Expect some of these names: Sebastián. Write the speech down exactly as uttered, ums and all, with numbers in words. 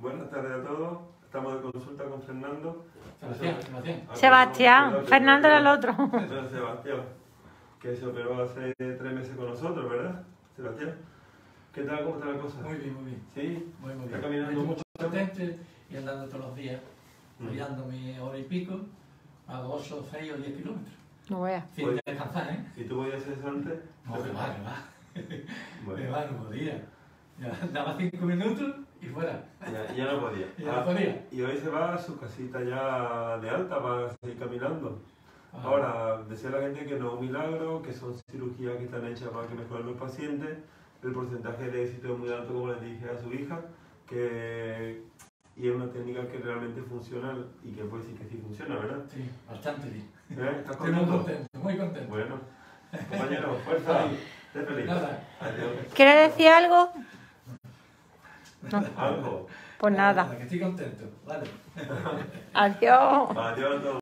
Buenas tardes a todos. Estamos de consulta con Fernando. Sebastián. Sebastián. Sebastián. Fernando era el otro. Entonces, Sebastián, que se operó hace tres meses con nosotros, ¿verdad? Sebastián. ¿Qué tal? ¿Cómo está la cosa? Muy bien, muy bien. ¿Sí? Muy, muy bien. Está caminando mucho. Contento y andando todos los días, cuidándome mm. hora y pico, hago ocho, seis o diez kilómetros. No voy a. Sin Voy. descansar, ¿eh? ¿Y tú podías hacer eso antes? No, me va, me va. Bueno. Me va, no podía. Ya daba cinco minutos y fuera. Ya, ya no podía. ya ah, no podía. Y hoy se va a su casita ya de alta para seguir caminando. Ajá. Ahora, decía la gente que no es un milagro, que son cirugías que están hechas para que mejoren los pacientes. El porcentaje de éxito es muy alto, como les dije a su hija, que... y es una técnica que realmente funciona y que puede decir que sí funciona, ¿verdad? Sí, bastante bien. ¿Eh? ¿Estás contento? Estoy muy contento, muy contento. Bueno, compañero, fuerza y sé feliz. Nada. ¿Quieres decir algo? No. ¿Algo? Pues nada. Que estoy contento, vale. Adiós. Adiós a todos.